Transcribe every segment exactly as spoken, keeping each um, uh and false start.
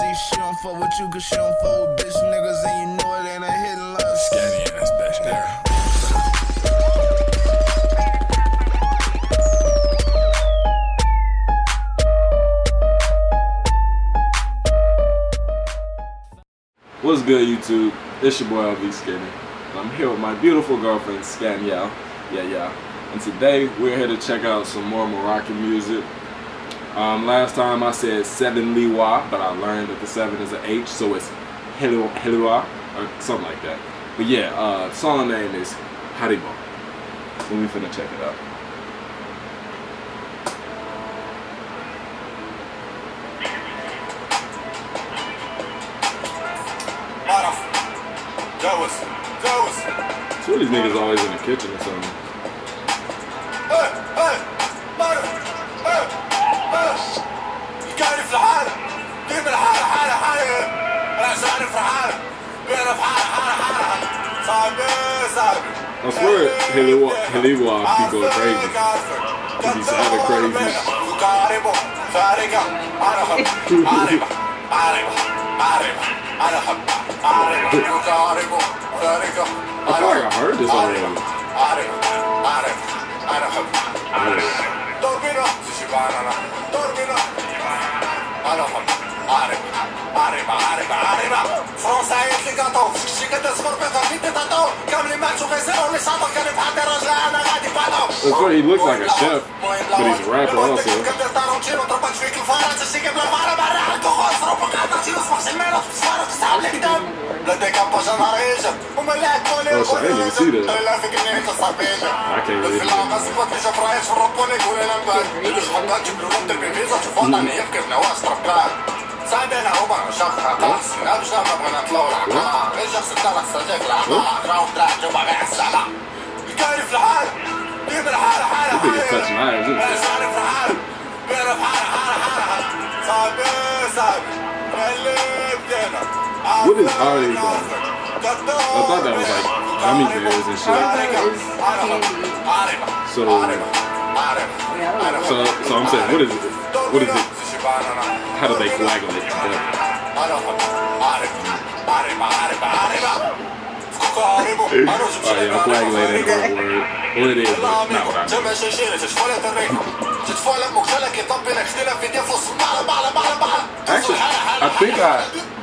See, she don't fuck with you, cause she don't fuck with bitch niggas, and you know it ain't a hidden love. Scanny in this bitch, nigga. What's good, YouTube? It's your boy L V Skinny. I'm here with my beautiful girlfriend Scanny. Yeah, yeah. And today we're here to check out some more Moroccan music. Um, last time I said seven Liwa, but I learned that the seven is an H, so it's Heliwa or something like that. But yeah, uh, song name is Haribo. So we finna check it out. Two of these niggas always in the kitchen or something. I swear, Haliwa people are crazy. These other crazy. I feel like I heard this already. That's what he looks like, a chef, but he's a rapper also. I can't see that. I can't really see that. What is Haribo? I thought that was like gummy bears and shit. So, so, so I'm saying, what is it? What is it? How do they coagulate together? Oh yeah, coagulate ain't a word. What it is, but not what I mean. Actually, I think I...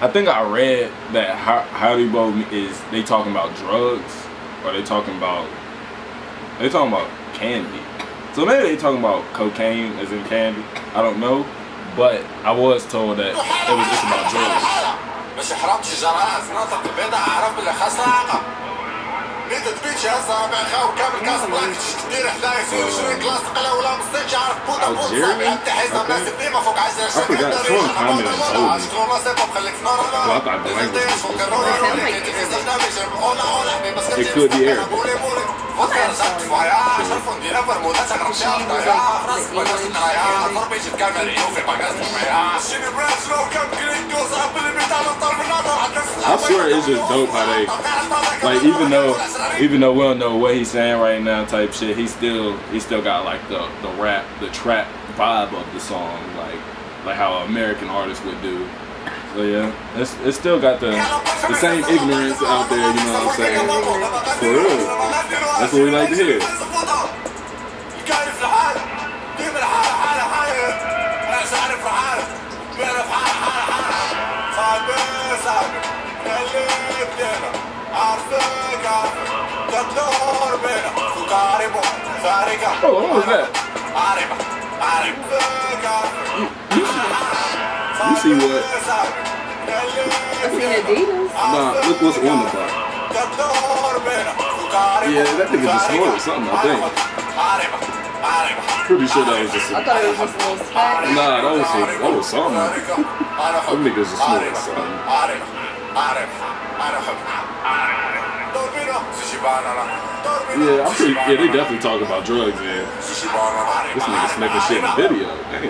I think I read that Haribo is, they talking about drugs, or they talking about, they talking about candy. So maybe they talking about cocaine as in candy, I don't know, but I was told that it was just about drugs. Algeria? I forgot, someone commented and told me. Well, I thought the language was supposed to be. It could be Arabic. I swear it's just dope how they, like, even though even though we don't know what he's saying right now type shit, he still he still got like the, the rap, the trap vibe of the song, like like how an American artist would do. So yeah, it's, it's still got the the same ignorance out there, you know what I'm saying? For real, that's what we like to hear. Oh, what was that? You, you, you see what? I seen Adidas. Nah, look what's on the box. Yeah, that nigga just snorted something, I think. Pretty sure that was just a... I thought it was just a little spot. Nah, that was, a, that was something. That nigga's just snorted something. Yeah, I'm pretty, yeah, they definitely talk about drugs, man. This nigga sniffing shit in the video. Dang.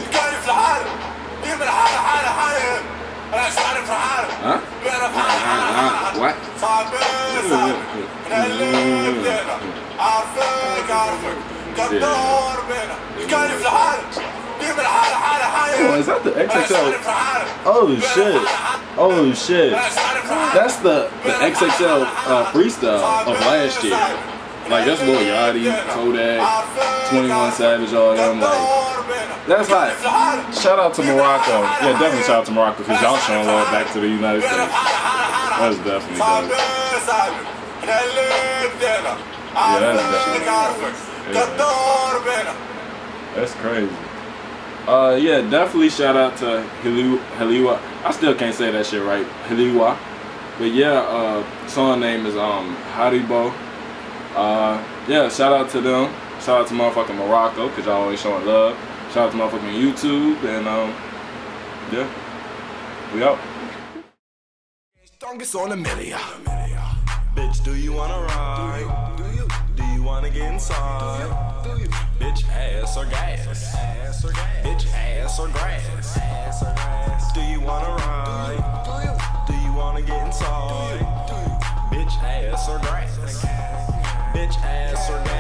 Huh? Uh, uh, uh, what? Yeah. Yeah. Oh, is that the X X L? Oh shit! Oh shit! That's the the X X L uh, freestyle of last year. Like that's Lil Yachty, Kodak, Twenty One Savage, all them. Like that's hot. Shout out to Morocco. Yeah, definitely shout out to Morocco because y'all showing love back to the United States. That's definitely dope. Yeah, that's definitely dope. That's crazy. Uh, yeah, definitely shout out to Haliwa. I still can't say that shit right, Haliwa. But yeah, uh, song name is um Haribo. Uh, yeah, shout out to them. Shout out to motherfucking Morocco, cause y'all always showing love. Shout out to motherfucking YouTube, and um, yeah, we out. Strongest on Amelia. Bitch, do you wanna ride? Do you? Do you wanna get inside? Do you? Bitch, ass or gas? Bitch, ass or grass? Do you wanna ride? Do you wanna get inside? Bitch, ass or grass? Bitch, ass or grass?